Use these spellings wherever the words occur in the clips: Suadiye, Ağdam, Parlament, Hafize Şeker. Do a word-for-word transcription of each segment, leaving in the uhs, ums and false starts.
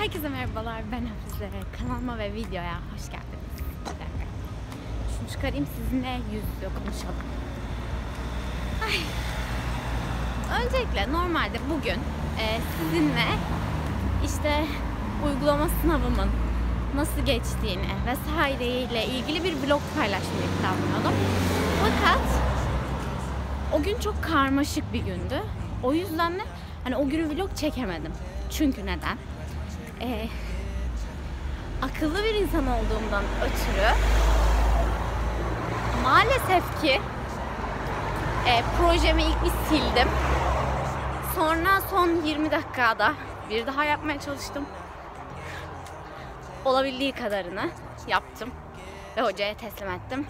Herkese merhabalar, ben Hafize. Kanalıma ve videoya hoş geldiniz. Şunu çıkarayım, sizinle yüz yüze konuşalım. Ay. Öncelikle normalde bugün e, sizinle işte uygulama sınavımın nasıl geçtiğini vesaireyle ilgili bir vlog paylaşmayı planlıyordum. Fakat o gün çok karmaşık bir gündü. O yüzden de hani o günü vlog çekemedim. Çünkü neden? Ee, akıllı bir insan olduğumdan ötürü maalesef ki e, projemi ilk bir sildim. Sonra son yirmi dakikada bir daha yapmaya çalıştım. Olabildiği kadarını yaptım ve hocaya teslim ettim.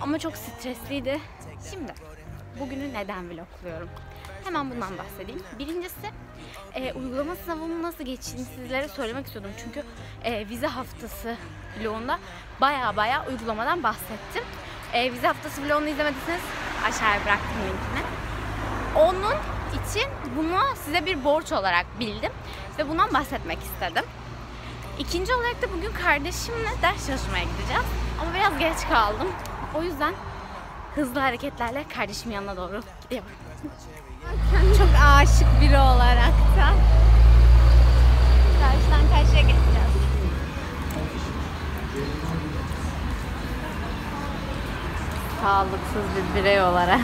Ama çok stresliydi. Şimdi bugünü neden vlogluyorum? Hemen bundan bahsedeyim. Birincisi e, uygulama sınavımın nasıl geçtiğini sizlere söylemek istiyordum. Çünkü e, vize haftası vlogunda baya baya uygulamadan bahsettim. E, vize haftası vlogunu izlemediyseniz aşağıya bıraktım linkini. Onun için bunu size bir borç olarak bildim ve bundan bahsetmek istedim. İkinci olarak da bugün kardeşimle ders çalışmaya gideceğiz. Ama biraz geç kaldım. O yüzden hızlı hareketlerle kardeşimin yanına doğru gidiyorum. Çok aşık biri olarak da karşıdan karşıya geçeceğiz. Sağlıksız bir birey olarak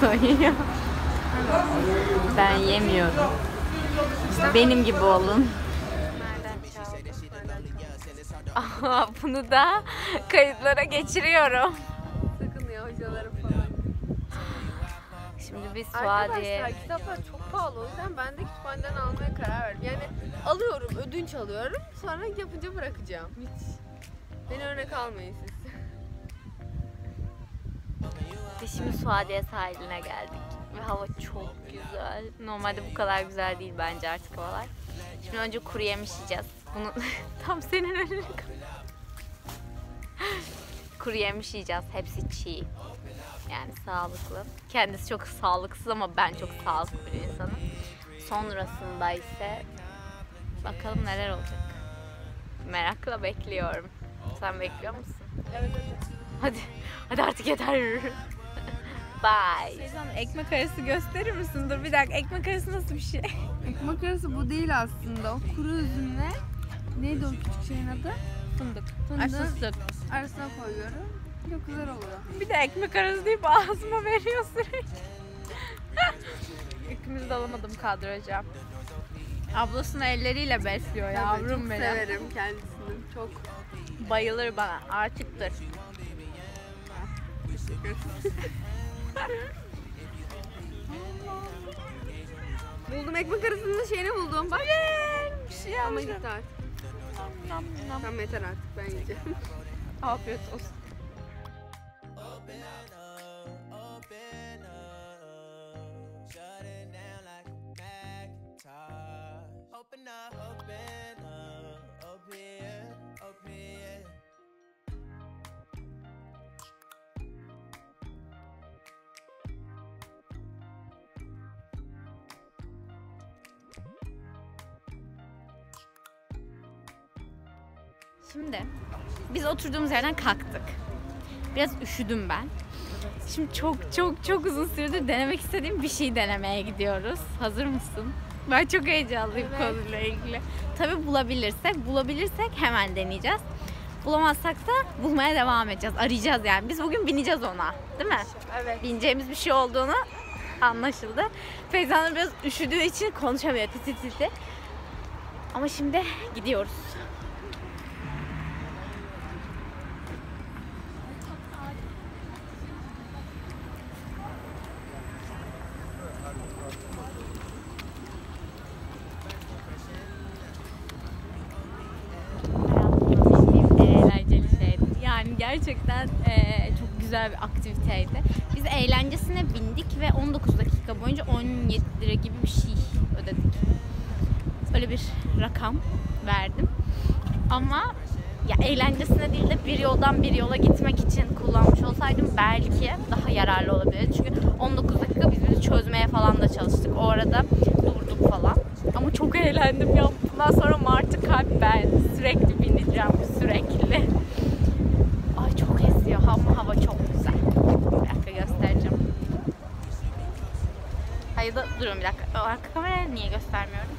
soyuyor. Ben yemiyorum. İşte benim gibi olun. Aha, bunu da kayıtlara geçiriyorum. Sakınıyor hocalarım falan. Şimdi biz Suadiye... Arkadaşlar kitaplar çok pahalı, o yüzden ben de kütüphaneden almaya karar verdim. Yani alıyorum, ödünç alıyorum, sonra yapınca bırakacağım. Hiç beni örnek almayın siz. Biz şimdi Suadiye sahiline geldik ve hava çok güzel. Normalde bu kadar güzel değil bence artık havalar. Şimdi önce kuru yemiş yiyeceğiz. Bunu tam senin önüne kuru yemiş yiyeceğiz. Hepsi çiğ. Yani sağlıklı. Kendisi çok sağlıksız ama ben çok sağlıklı bir insanım. Sonrasında ise bakalım neler olacak. Merakla bekliyorum. Sen bekliyor musun? Evet. Hadi, hadi artık yeter. Bye. Şeytan, ekmek arası gösterir misin? Dur bir dakika. Ekmek arası nasıl bir şey? Ekmek arası bu değil aslında. O kuru üzümle neydi o küçük şeyin adı? Fındık. Fındık arasına koyuyorum. Çok güzel oluyor. Bir de ekmek arası deyip ağzıma veriyor sürekli. İkimiz de alamadım kadroca. Ablasını elleriyle besliyor yavrum benim. Çok severim kendisini. Çok bayılır bana. Aşıktır. Buldum ekmek arasının şeyini buldum. Bak bir şey almışlar. Ama git artık. Nam, nam. Tamam yeter artık, ben yiyeceğim. Afiyet olsun. Şimdi biz oturduğumuz yerden kalktık. Biraz üşüdüm ben. Şimdi çok çok çok uzun süredir denemek istediğim bir şey denemeye gidiyoruz. Hazır mısın? Ben çok heyecanlıyım, evet. Konuyla ilgili. Tabii bulabilirsek, bulabilirsek hemen deneyeceğiz. Bulamazsak da bulmaya devam edeceğiz, arayacağız yani. Biz bugün bineceğiz ona, değil mi? Evet. Bineceğimiz bir şey olduğunu anlaşıldı. Feyza'nın biraz üşüdüğü için konuşamıyor, titi titi. Ama şimdi gidiyoruz. Gerçekten e, çok güzel bir aktiviteydi. Biz eğlencesine bindik ve on dokuz dakika boyunca on yedi lira gibi bir şey ödedik. Öyle bir rakam verdim. Ama ya eğlencesine değil de bir yoldan bir yola gitmek için kullanmış olsaydım belki daha yararlı olabilirdi. Çünkü on dokuz dakika biz bizi çözmeye falan da çalıştık. O arada durduk falan. Ama çok eğlendim ya. Bundan sonra Martı kalp ben sürekli bineceğim. Sürekli. Ay çok esiyor ama hava çok güzel. Bir dakika göstereceğim. Hayır da durun bir dakika. Arka kameraya niye göstermiyorum?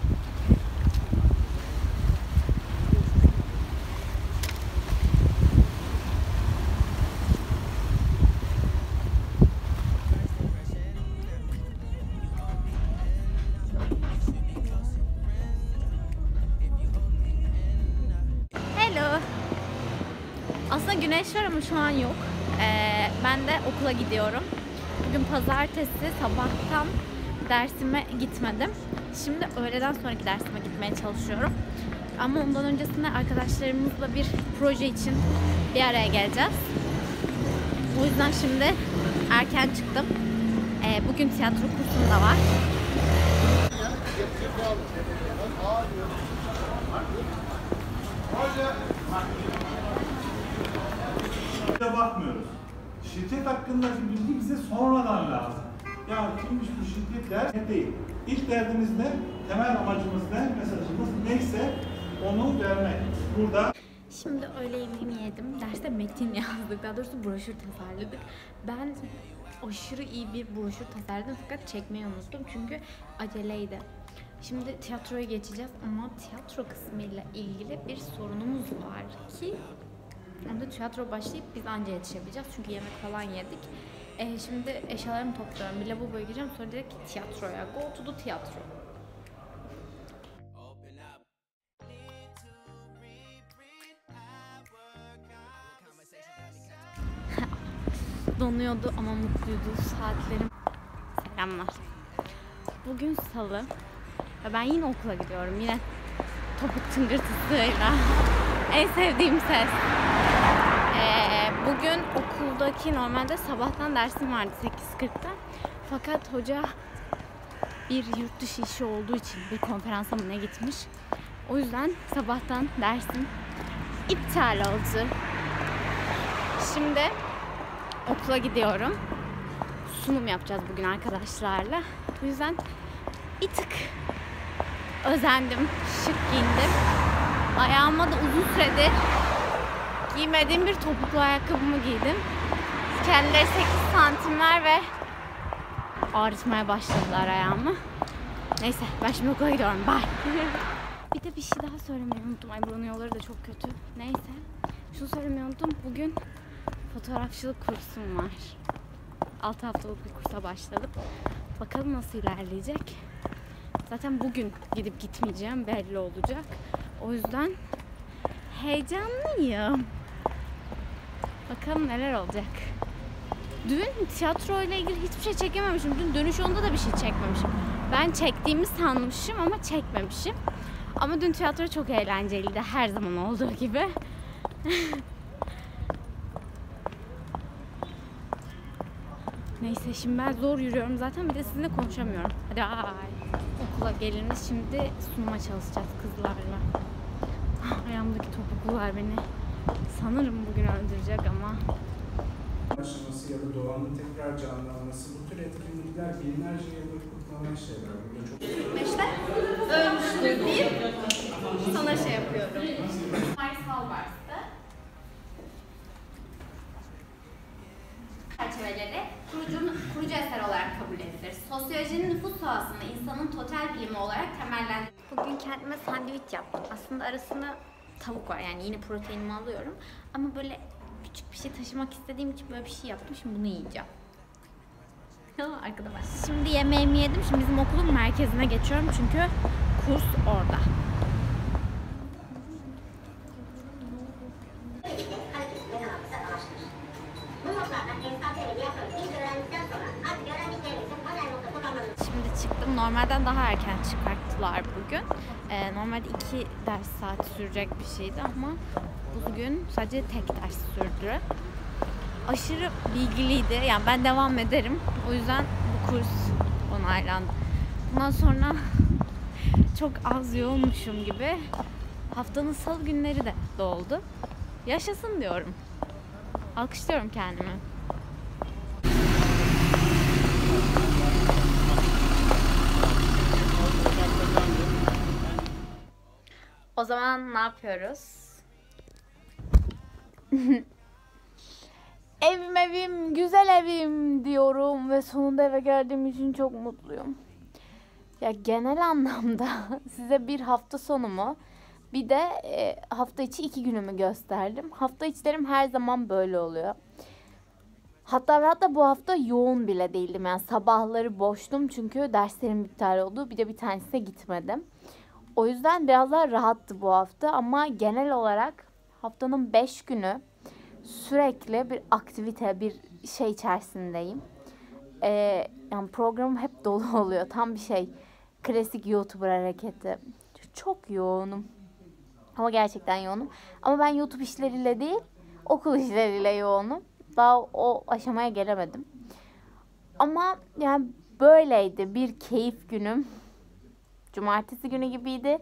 Aslında güneş var ama şu an yok. Ee, ben de okula gidiyorum. Bugün pazartesi, sabahtan dersime gitmedim. Şimdi öğleden sonraki dersime gitmeye çalışıyorum. Ama ondan öncesinde arkadaşlarımızla bir proje için bir araya geleceğiz. O yüzden şimdi erken çıktım. Ee, bugün tiyatro kursum da var. Bakmıyoruz. Şirket hakkındaki bilgi bize sonradan lazım. Yani kimmiş bu şirket der değil. İlk derdimiz ne? Temel amacımız ne? Mesajımız neyse onu vermek. Burada. Şimdi öğle yemeğimi yedim. Derste metin yazdık. Daha doğrusu broşür tasarladık. Ben aşırı iyi bir broşür tasarladım fakat çekmeyi unuttum çünkü aceleydi. Şimdi tiyatroya geçeceğiz ama tiyatro kısmıyla ilgili bir sorunumuz var ki onda tiyatro başlayıp biz anca yetişebileceğiz çünkü yemek falan yedik. E, şimdi eşyalarımı topluyorum, bir lavaboya gireceğim sonra direkt tiyatroya. Go to the tiyatro. Donuyordu ama mutluydu saatlerim. Selamlar. Bugün salı. Ben yine okula gidiyorum. Yine topuk tıngırtısıyla. En sevdiğim ses. Ee, bugün okuldaki normalde sabahtan dersim vardı sekiz kırkta. Fakat hoca bir yurt dışı işi olduğu için bir konferansa mı ne gitmiş. O yüzden sabahtan dersim iptal oldu. Şimdi okula gidiyorum. Sunum yapacağız bugün arkadaşlarla. O yüzden bir tık özendim, şık giyindim. Ayağıma da uzun süredir giymediğim bir topuklu ayakkabımı giydim. Kendileri sekiz santimler ve ağrıtmaya başladılar ayağımı. Neyse ben şimdi okula gidiyorum. Bye. Bir de bir şey daha söylemeyi unuttum. Ay buranın yolları da çok kötü. Neyse. Şunu söylemeyi unuttum. Bugün fotoğrafçılık kursum var. altı haftalık bir kursa başladım. Bakalım nasıl ilerleyecek. Zaten bugün gidip gitmeyeceğim belli olacak. O yüzden heyecanlıyım. Bakalım neler olacak. Dün tiyatro ile ilgili hiçbir şey çekememişim. Dün dönüş onda da bir şey çekmemişim. Ben çektiğimi sanmışım ama çekmemişim. Ama dün tiyatro çok eğlenceliydi. Her zaman olduğu gibi. Neyse şimdi ben zor yürüyorum zaten. Bir de sizinle konuşamıyorum. Hadi bye. Okula gelince şimdi sunuma çalışacağız kızlarla. Ayağımdaki topuklular beni sanırım bugün öldürecek ama. Başlaması ya da doğanın tekrar canlanması, bu tür etkinlikler binlerce yıldır kutlanan şeyler. yirmi beşte ölmüştür deyip sana şey yapıyorum. Marsal Bars'ta çerçeveleri kurucu eser olarak kabul edilir. Sosyolojinin nüfus sahasını insanın total bilimi olarak temellendirir. Bugün kendime sandviç yaptım. Aslında arasında tavuk var yani yine proteinimi alıyorum. Ama böyle küçük bir şey taşımak istediğim için böyle bir şey yaptım. Şimdi bunu yiyeceğim. Arkadaşlar şimdi yemeğimi yedim. Şimdi bizim okulun merkezine geçiyorum çünkü kurs orada. Çıktım. Normalden daha erken çıkarttılar bugün. Ee, normalde iki ders saat sürecek bir şeydi ama bugün sadece tek ders sürdü. Aşırı bilgiliydi. Yani ben devam ederim. O yüzden bu kurs onaylandı. Bundan sonra çok az yoğunmuşum gibi. Haftanın salı günleri de doldu. Yaşasın diyorum. Alkışlıyorum kendimi. O zaman ne yapıyoruz? Evim evim, güzel evim diyorum ve sonunda eve geldiğim için çok mutluyum. Ya genel anlamda size bir hafta sonumu, bir de e, hafta içi iki günümü gösterdim. Hafta içlerim her zaman böyle oluyor. Hatta ve hatta bu hafta yoğun bile değildim. Yani sabahları boştum çünkü derslerim iptal oldu. Bir de bir tanesine gitmedim. O yüzden biraz daha rahattı bu hafta ama genel olarak haftanın beş günü sürekli bir aktivite, bir şey içerisindeyim. Ee, yani programım hep dolu oluyor. Tam bir şey, klasik YouTuber hareketi. Çok yoğunum. Ama gerçekten yoğunum. Ama ben YouTube işleriyle değil, okul işleriyle yoğunum. Daha o aşamaya gelemedim. Ama yani böyleydi. Bir keyif günüm. Cumartesi günü gibiydi.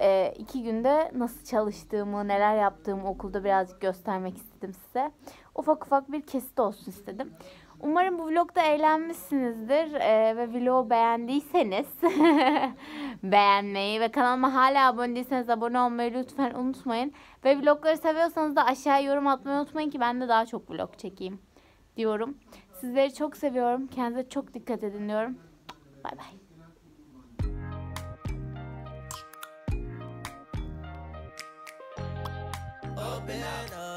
E, iki günde nasıl çalıştığımı, neler yaptığımı okulda birazcık göstermek istedim size. Ufak ufak bir kesit olsun istedim. Umarım bu vlogda eğlenmişsinizdir e, ve vlogu beğendiyseniz beğenmeyi ve kanalıma hala abone değilseniz abone olmayı lütfen unutmayın. Ve vlogları seviyorsanız da aşağıya yorum atmayı unutmayın ki ben de daha çok vlog çekeyim diyorum. Sizleri çok seviyorum. Kendinize çok dikkat edin diyorum. Bay bay. Open up.